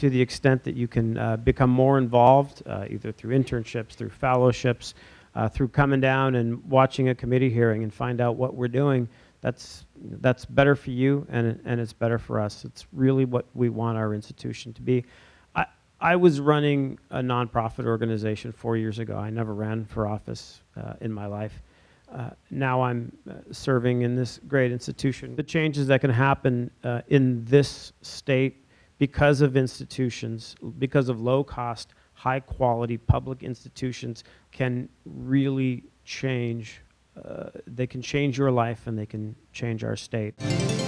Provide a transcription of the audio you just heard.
to the extent that you can become more involved, either through internships, through fellowships, through coming down and watching a committee hearing and find out what we're doing, that's better for you, and it's better for us. It's really what we want our institution to be. I was running a nonprofit organization 4 years ago. I never ran for office in my life. Now I'm serving in this great institution. The changes that can happen in this state because of institutions, because of low-cost, high-quality public institutions can really change. They can change your life and they can change our state.